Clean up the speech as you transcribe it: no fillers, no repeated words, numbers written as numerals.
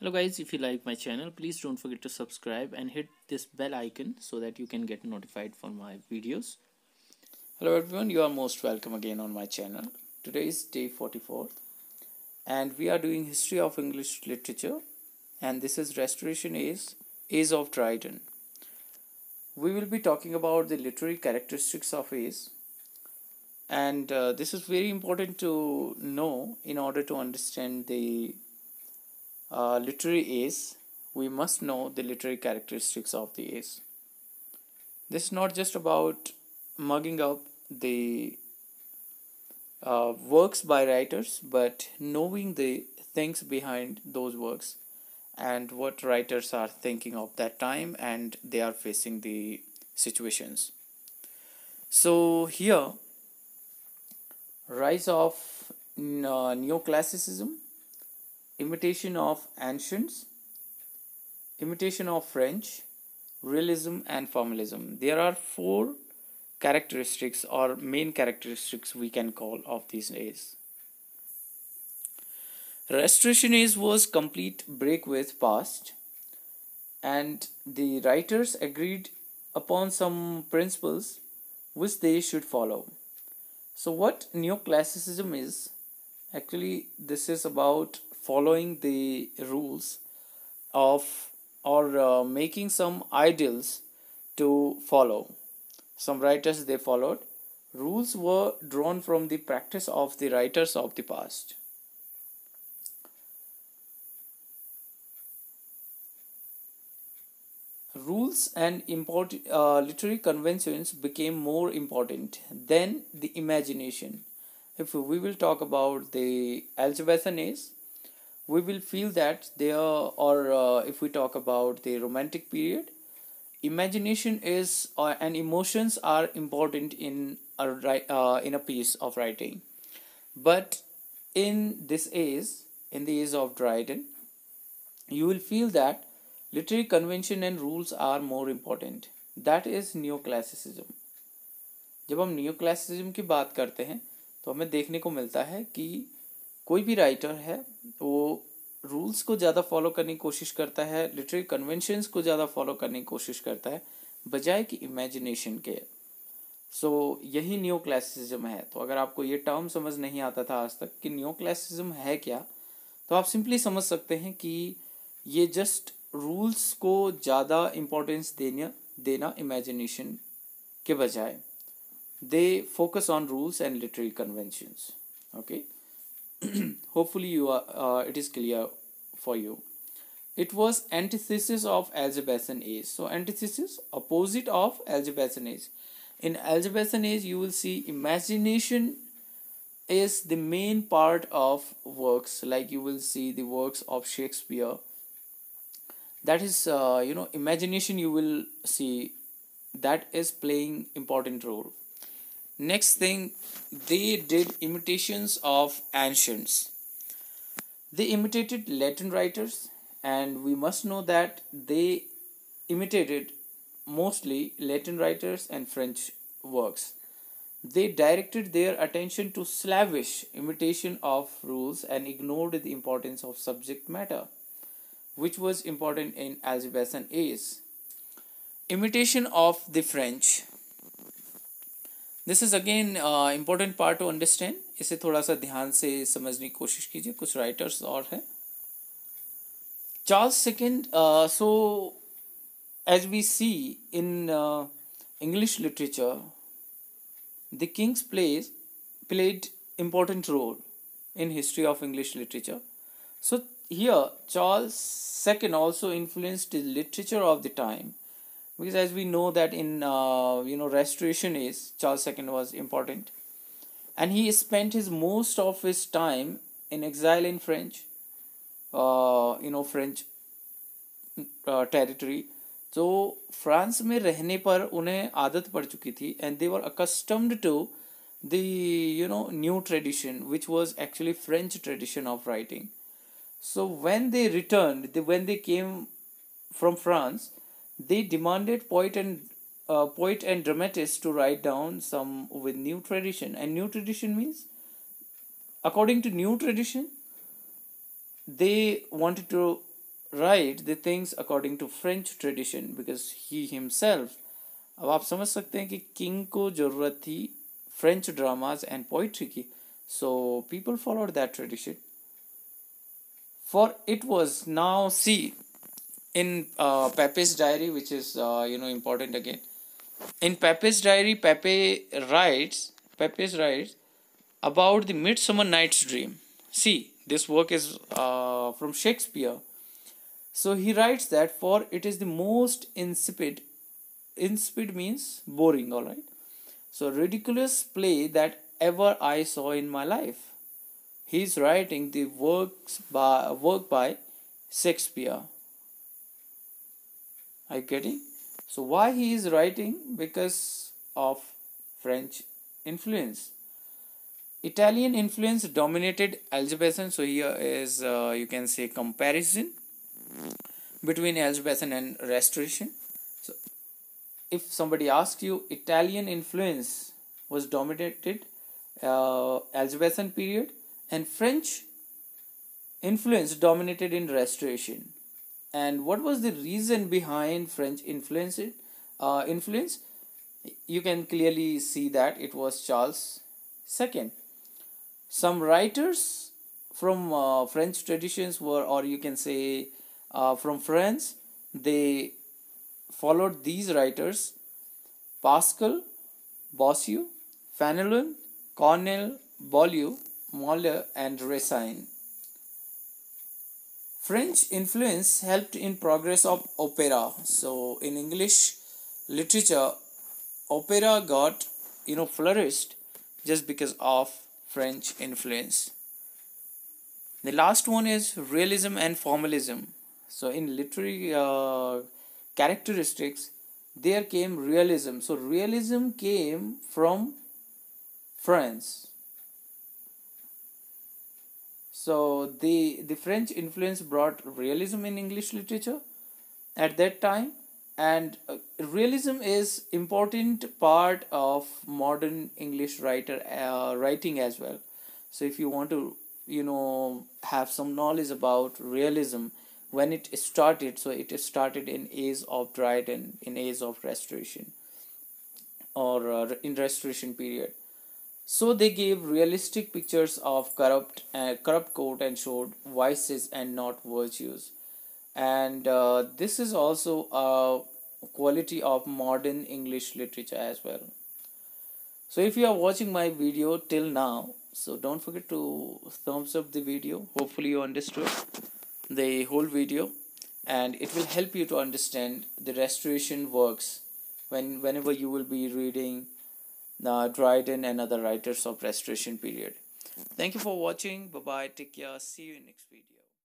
Hello guys, if you like my channel, please don't forget to subscribe and hit this bell icon so that you can get notified for my videos. Hello everyone, you are most welcome again on my channel. Today is day 44 and we are doing history of English literature, and this is Restoration Age of Dryden. We will be talking about the literary characteristics of age, and this is very important to know in order to understand the literary age. We must know the literary characteristics of the age. This is not just about mugging up the works by writers, but knowing the things behind those works and what writers are thinking of that time and they are facing the situations. So here, rise of neoclassicism, imitation of ancients, imitation of French, realism and formalism. There are four characteristics or main characteristics we can call of these days. Restoration age was complete break with past, and the writers agreed upon some principles which they should follow. So what neoclassicism is, actually this is about following the rules of or making some ideals to follow. Some writers, they followed. Rules were drawn from the practice of the writers of the past. Rules and literary conventions became more important than the imagination. If we will talk about the Elizabethan age, we will feel that there or if we talk about the Romantic period, imagination is and emotions are important in a piece of writing. But in this age, in the age of Dryden, you will feel that literary convention and rules are more important. That is neoclassicism. जब हम neoclassicism की बात करते हैं तो हमें देखने को मिलता है कि कोई भी राइटर है वो रूल्स को ज़्यादा फॉलो करने की कोशिश करता है, लिटरेरी कन्वेंशंस को ज़्यादा फॉलो करने की कोशिश करता है बजाय कि इमेजिनेशन के. सो यही न्यू क्लासिसिज्म है. तो अगर आपको ये टर्म समझ नहीं आता था आज तक कि न्यू क्लासिसिज्म है क्या, तो आप सिंपली समझ सकते हैं कि ये जस्ट रूल्स को ज़्यादा इम्पोर्टेंस देना इमेजिनेशन के बजाय. They focus on rules and literary conventions. Okay. Hopefully you are it is clear for you. It was antithesis of Elizabethan age. So antithesis, opposite of Elizabethan age. In Elizabethan age you will see imagination is the main part of works, like you will see the works of Shakespeare. That is imagination you will see that is playing important role. Next thing, they did imitations of ancients. They imitated Latin writers, and we must know that they imitated mostly Latin writers and French works. They directed their attention to slavish imitation of rules and ignored the importance of subject matter, which was important in Elizabethan age. Imitation of the French. This is again important part to understand. इसे थोड़ा सा ध्यान से समझने की कोशिश कीजिए. कुछ राइटर्स और हैं. Charles second. So as we see in English literature, the kings played important role in history of English literature. So here Charles second also influenced the literature of the time. Because as we know that in Restoration age, Charles II was important, and he spent his most of his time in exile in French, French territory. So France में रहने पर उन्हें आदत पड़ चुकी थी, and they were accustomed to the new tradition, which was actually French tradition of writing. So when they returned, when they came from France, they demanded poet and dramatists to write down some with new tradition. And new tradition means, according to new tradition, they wanted to write the things according to French tradition because he himself. अब आप समझ सकते हैं कि king को ज़रूरत थी French dramas and poetry की so people followed that tradition for it was now see in Pepys diary which is you know important again in Pepys diary Pepys writes about the Midsummer Night's Dream. See, this work is from Shakespeare. So he writes that for it is the most insipid. Insipid means boring, all right. So ridiculous play that ever I saw in my life. He is writing the work by Shakespeare. Are you getting? So why he is writing? Because of French influence. Italian influence dominated Elizabethan, so here is you can say comparison between Elizabethan and Restoration. So if somebody asks you Italian influence was dominated Elizabethan period and French influence dominated in Restoration, and what was the reason behind French influence, you can clearly see that it was Charles II. Some writers from French traditions were, or you can say from France, they followed these writers: Pascal, Bossuet, Fanelon, Cornell, Beaulieu, Molière, and Racine. French influence helped in progress of opera. So in English literature, opera got, you know, flourished just because of French influence. The last one is realism and formalism. So in literary characteristics, there came realism. So realism came from France. So the French influence brought realism in English literature at that time, and realism is important part of modern English writing as well. So if you want to, you know, have some knowledge about realism, when it started, so it started in age of Dryden, in age of Restoration, or in Restoration period. So they gave realistic pictures of corrupt court and showed vices and not virtues. And this is also a quality of modern English literature as well. So if you are watching my video till now, so don't forget to thumbs up the video. Hopefully you understood the whole video, and it will help you to understand the Restoration works whenever you will be reading Dryden and other writers of Restoration period. Thank you for watching. Bye bye. Take care. See you in next video.